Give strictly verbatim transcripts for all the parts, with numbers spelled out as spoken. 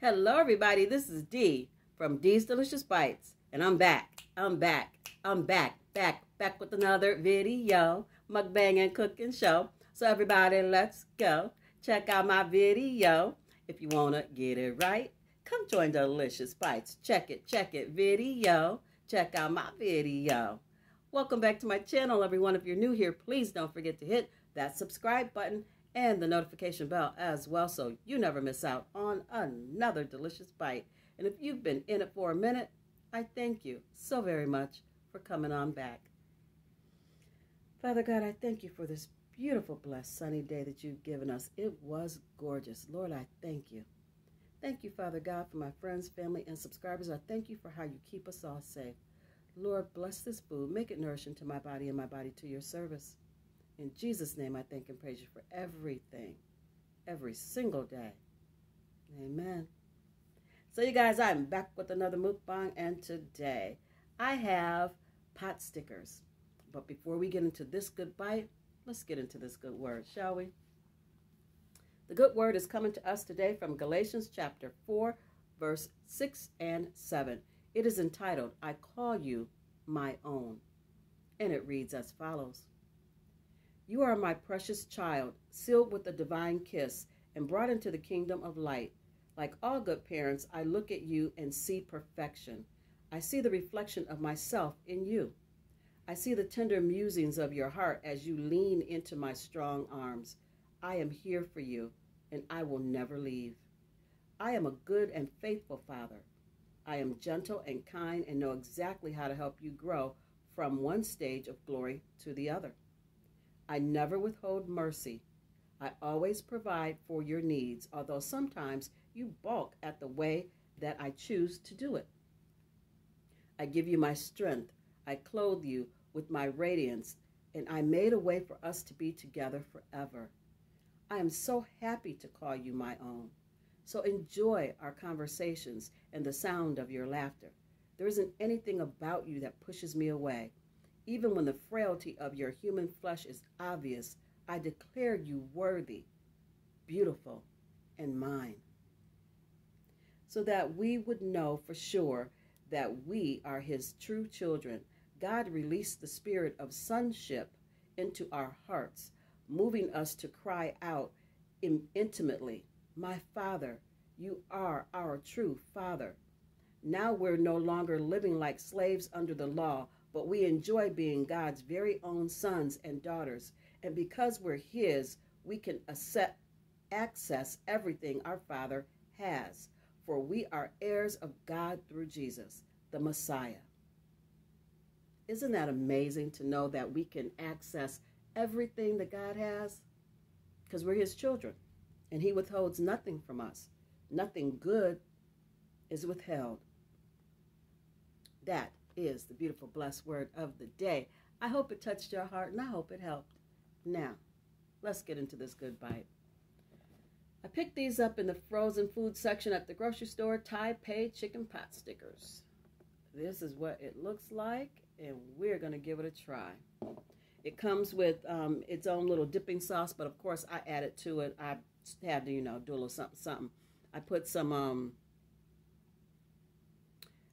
Hello, everybody. This is Dee from Dee's Delicious Bites, and I'm back. I'm back. I'm back. Back. Back with another video, mukbang and cooking show. So, everybody, let's go. Check out my video. If you want to get it right, come join Delicious Bites. Check it. Check it. Video. Check out my video. Welcome back to my channel, everyone. If you're new here, please don't forget to hit that subscribe button and the notification bell as well, so you never miss out on another delicious bite. And if you've been in it for a minute, I thank you so very much for coming on back. Father God, I thank you for this beautiful, blessed, sunny day that you've given us. It was gorgeous. Lord, I thank you. Thank you, Father God, for my friends, family, and subscribers. I thank you for how you keep us all safe. Lord, bless this food. Make it nourishing to my body and my body to your service. In Jesus' name, I thank and praise you for everything, every single day. Amen. So, you guys, I'm back with another mukbang, and today I have pot stickers. But before we get into this good bite, let's get into this good word, shall we? The good word is coming to us today from Galatians chapter four, verse six and seven. It is entitled, I Call You My Own, and it reads as follows. You are my precious child, sealed with a divine kiss and brought into the kingdom of light. Like all good parents, I look at you and see perfection. I see the reflection of myself in you. I see the tender musings of your heart as you lean into my strong arms. I am here for you, and I will never leave. I am a good and faithful father. I am gentle and kind and know exactly how to help you grow from one stage of glory to the other. I never withhold mercy. I always provide for your needs, although sometimes you balk at the way that I choose to do it. I give you my strength. I clothe you with my radiance, and I made a way for us to be together forever. I am so happy to call you my own. So enjoy our conversations and the sound of your laughter. There isn't anything about you that pushes me away. Even when the frailty of your human flesh is obvious, I declare you worthy, beautiful, and mine. So that we would know for sure that we are his true children, God released the spirit of sonship into our hearts, moving us to cry out intimately, my Father, you are our true Father. Now we're no longer living like slaves under the law, but we enjoy being God's very own sons and daughters. And because we're his, we can access everything our Father has. For we are heirs of God through Jesus, the Messiah. Isn't that amazing to know that we can access everything that God has? Because we're his children. And he withholds nothing from us. Nothing good is withheld. That is the beautiful, blessed word of the day. I hope it touched your heart, and I hope it helped. Now, let's get into this good bite. I picked these up in the frozen food section at the grocery store, Tai Pei chicken pot stickers. This is what it looks like, and we're going to give it a try. It comes with um, its own little dipping sauce, but of course I added to it. I had to, you know, do a little something, something. I put some, um,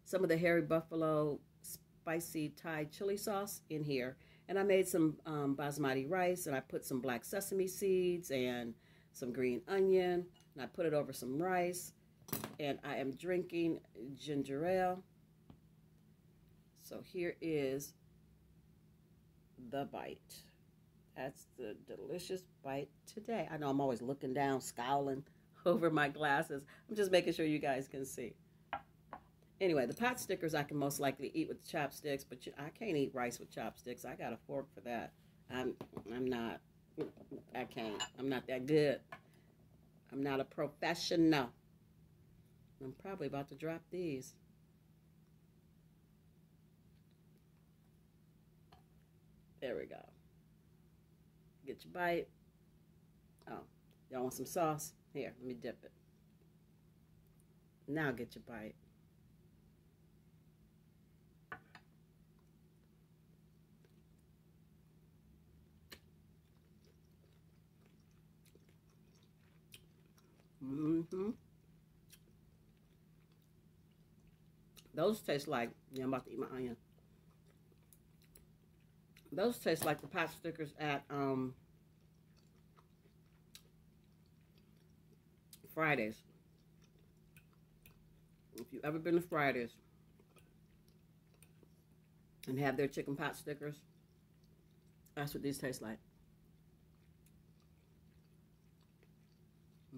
some of the hairy buffalo spicy Thai chili sauce in here. And I made some um, basmati rice, and I put some black sesame seeds and some green onion, and I put it over some rice. And I am drinking ginger ale. So here is the bite. That's the delicious bite today. I know I'm always looking down, scowling over my glasses. I'm just making sure you guys can see. Anyway, the pot stickers I can most likely eat with chopsticks, but you, I can't eat rice with chopsticks. I got a fork for that. I'm, I'm not, I can't. I'm not that good. I'm not a professional. I'm probably about to drop these. There we go. Get your bite. Oh, y'all want some sauce? Here, let me dip it. Now get your bite. Mm-hmm. Those taste like, yeah, I'm about to eat my onion. Those taste like the pot stickers at um, Fridays. If you've ever been to Fridays and have their chicken pot stickers, that's what these taste like.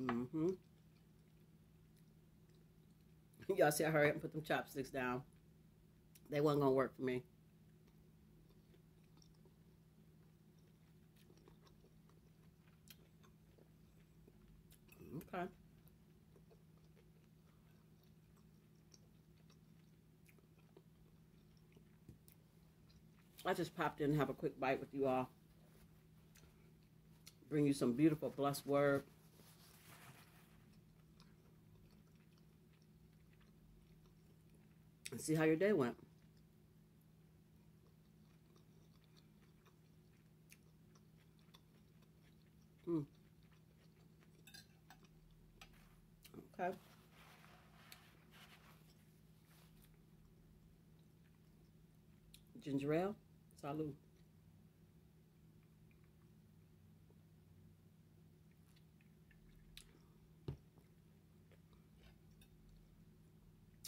Mm-hmm. Y'all see I hurry up and put them chopsticks down. They wasn't gonna work for me. Okay. I just popped in and have a quick bite with you all. Bring you some beautiful blessed word. And see how your day went. Hmm. Okay. Ginger ale. Salud.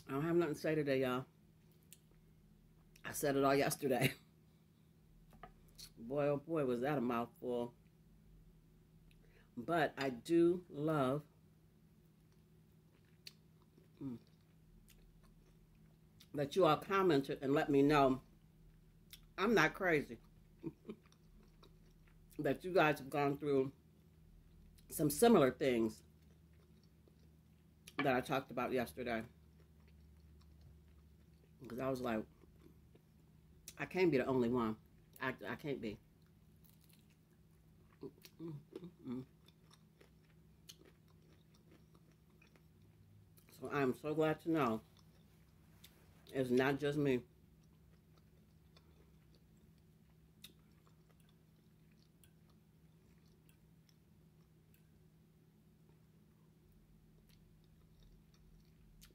I don't have nothing to say today, y'all. I said it all yesterday. Boy, oh boy, was that a mouthful. But I do love mm, that you all commented and let me know I'm not crazy. That you guys have gone through some similar things that I talked about yesterday. Because I was like, I can't be the only one. I, I can't be. Mm-mm-mm. So I'm so glad to know it's not just me.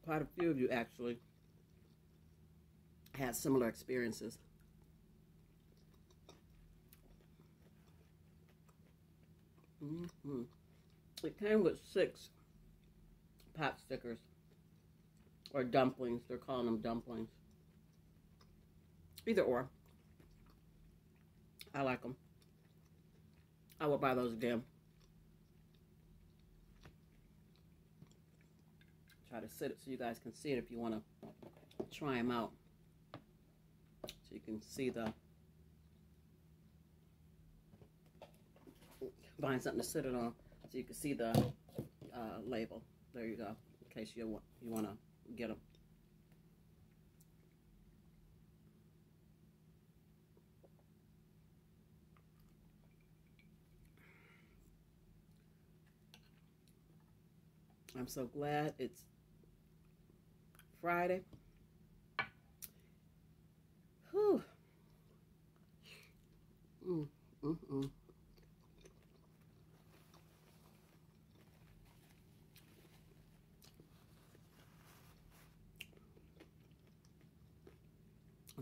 Quite a few of you actually had similar experiences. Mm-hmm. It came with six pot stickers or dumplings. They're calling them dumplings. Either or. I like them. I will buy those again. Try to sit it so you guys can see it if you want to try them out. So you can see the, find something to sit it on so you can see the uh, label. There you go, in case you want, you want to get them. I'm so glad it's Friday. Whew. Mm, mm, mm.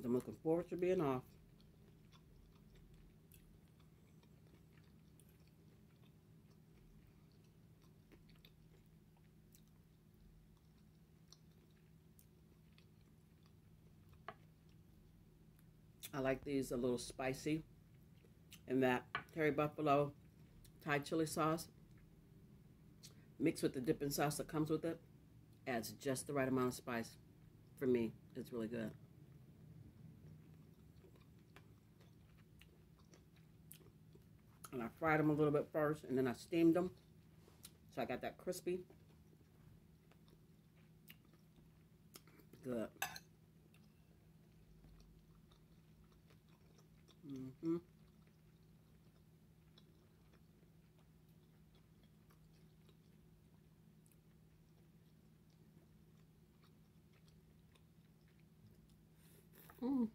I'm looking forward to being off. I like these a little spicy, and that curry buffalo Thai chili sauce mixed with the dipping sauce that comes with it adds just the right amount of spice for me. It's really good. And I fried them a little bit first, and then I steamed them, so I got that crispy. Good. Mm-hmm. Mm.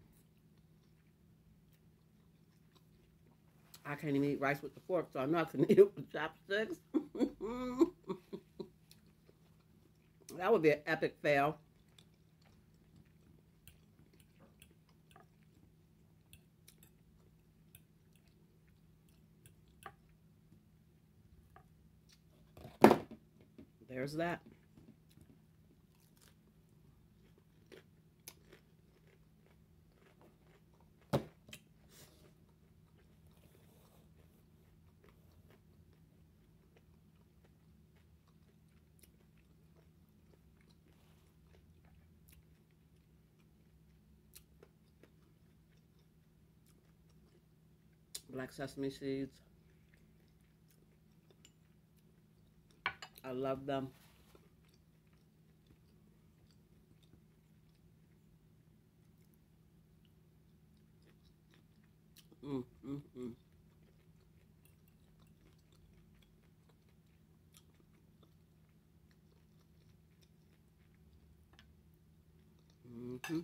I can't even eat rice with the fork, so I'm not gonna eat it with chopsticks. That would be an epic fail. there's that. Black sesame seeds. I love them. Mm, mm, mm. Mm-hmm.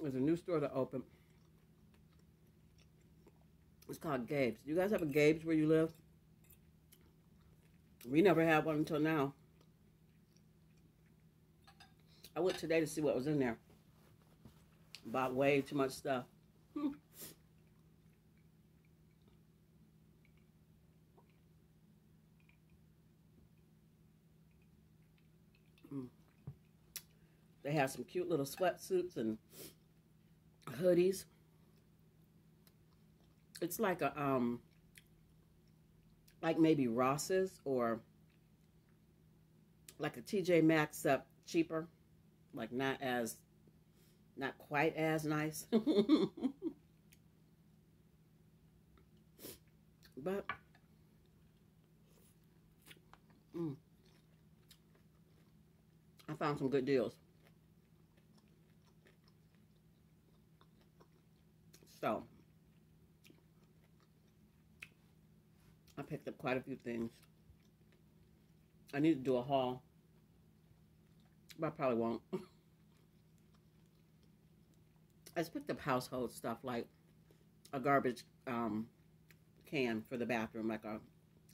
There's a new store that opened. It's called Gabe's. Do you guys have a Gabe's where you live? We never had one until now. I went today to see what was in there. Bought way too much stuff. Hmm. Hmm. They have some cute little sweatsuits and hoodies. It's like a um like maybe Ross's or like a T J Maxx, up cheaper, like not as not quite as nice. But mm, I found some good deals. So, I picked up quite a few things. I need to do a haul, but I probably won't. I just picked up household stuff, like a garbage um, can for the bathroom, like a,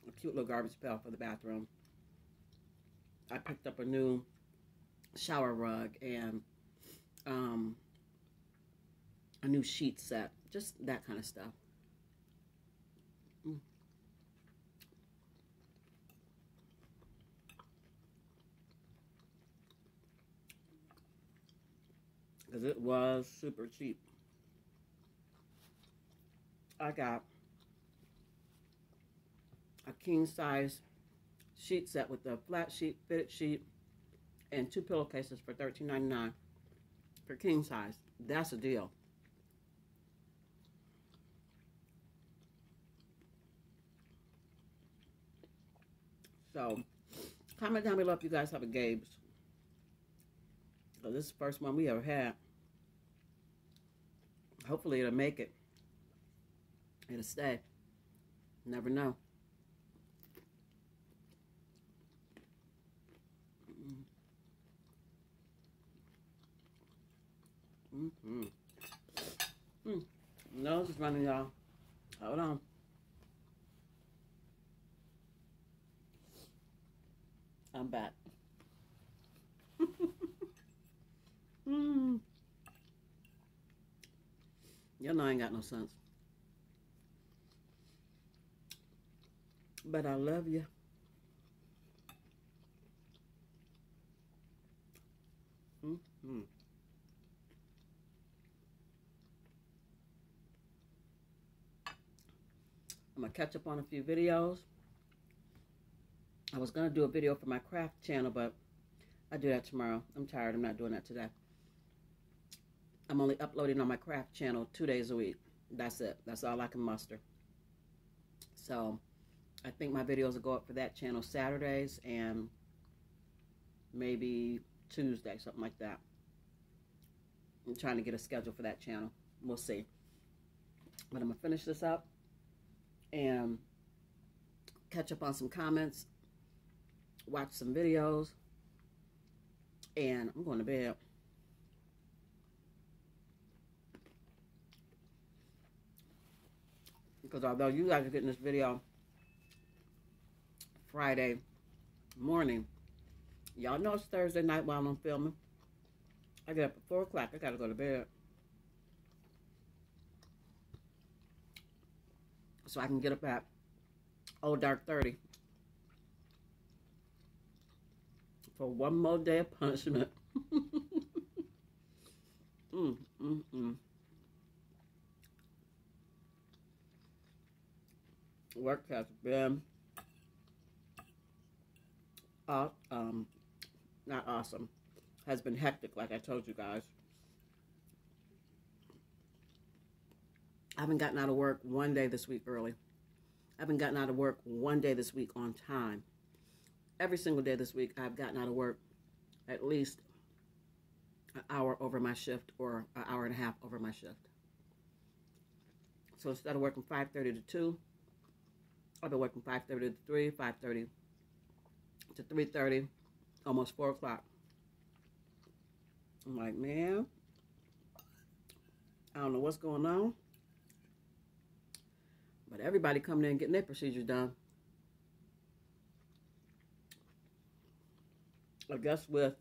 a cute little garbage pail for the bathroom. I picked up a new shower rug and um, a new sheet set, just that kind of stuff. Mm. Cause it was super cheap. I got a king size sheet set with a flat sheet, fitted sheet, and two pillowcases for thirteen ninety-nine for king size. That's a deal. So, comment down below if you guys have a Gabe's. So this is the first one we ever had. Hopefully it'll make it. It'll stay. Never know. Mm-hmm. Mm. Nose is running, y'all. Hold on. I'm back. mm. Y'all know I ain't got no sense. But I love you. Mm-hmm. I'm going to catch up on a few videos. I was going to do a video for my craft channel, but I do that tomorrow. I'm tired. I'm not doing that today. I'm only uploading on my craft channel two days a week. That's it. That's all I can muster. So, I think my videos will go up for that channel Saturdays and maybe Tuesday, something like that. I'm trying to get a schedule for that channel. We'll see. But I'm going to finish this up and catch up on some comments. Watch some videos, and I'm going to bed. Because although you guys are getting this video Friday morning, y'all know it's Thursday night while I'm filming. I get up at four o'clock. I gotta go to bed. So I can get up at old dark thirty for one more day of punishment. mm, mm, mm. Work has been uh, um, not awesome. Has been hectic, like I told you guys. I haven't gotten out of work one day this week early. I haven't gotten out of work one day this week on time. Every single day this week, I've gotten out of work at least an hour over my shift or an hour and a half over my shift. So instead of working five thirty to two, I've been working five thirty to three, five thirty to three thirty, almost four o'clock. I'm like, man, I don't know what's going on, but everybody coming in and getting their procedures done. I guess with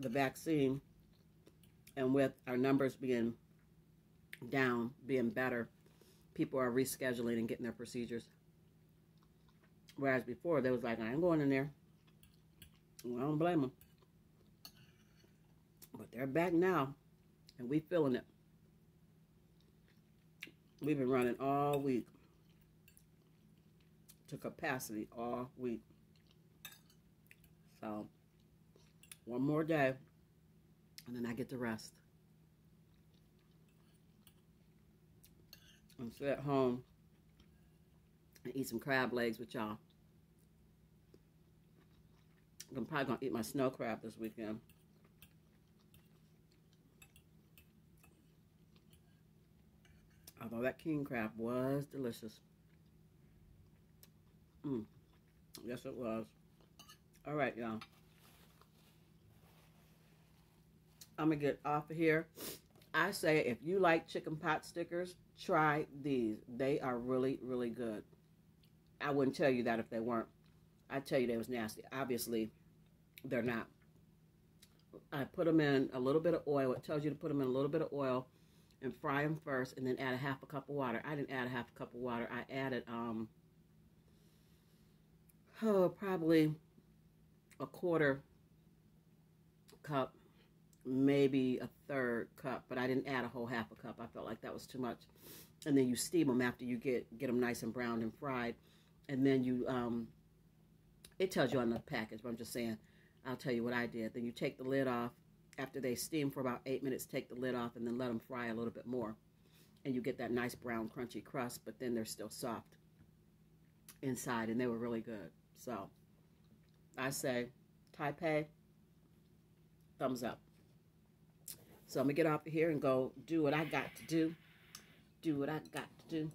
the vaccine and with our numbers being down, being better, people are rescheduling and getting their procedures. Whereas before, they was like, I ain't going in there. Well, I don't blame them. But they're back now, and we feeling it. We've been running all week to capacity all week. So, one more day, and then I get to rest. I'm sit at home and eat some crab legs with y'all. I'm probably going to eat my snow crab this weekend. Although that king crab was delicious. Mm. Yes, it was. All right, y'all. I'm going to get off of here. I say if you like chicken pot stickers, try these. They are really, really good. I wouldn't tell you that if they weren't. I'd tell you they was nasty. Obviously, they're not. I put them in a little bit of oil. It tells you to put them in a little bit of oil and fry them first and then add a half a cup of water. I didn't add a half a cup of water. I added um, oh, probably a quarter cup, maybe a third cup, but I didn't add a whole half a cup. I felt like that was too much. And then you steam them after you get, get them nice and browned and fried. And then you... Um, It tells you on the package, but I'm just saying, I'll tell you what I did. Then you take the lid off. After they steam for about eight minutes, take the lid off and then let them fry a little bit more. And you get that nice brown, crunchy crust, but then they're still soft inside, and they were really good. So, I say, Tai Pei, thumbs up. So, I'm going to get off of here and go do what I got to do. Do what I got to do.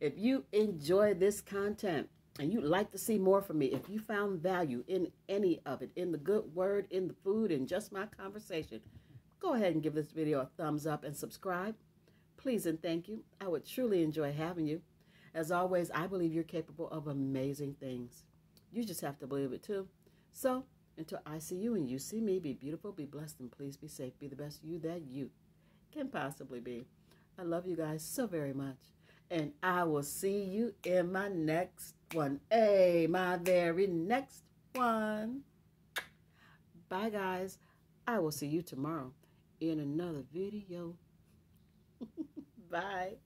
If you enjoy this content, and you'd like to see more from me, if you found value in any of it, in the good word, in the food, in just my conversation, go ahead and give this video a thumbs up and subscribe. Please and thank you. I would truly enjoy having you. As always, I believe you're capable of amazing things. You just have to believe it too. So, until I see you and you see me, be beautiful, be blessed, and please be safe. Be the best you that you can possibly be. I love you guys so very much. And I will see you in my next one. Hey, my very next one. Bye, guys. I will see you tomorrow in another video. Bye.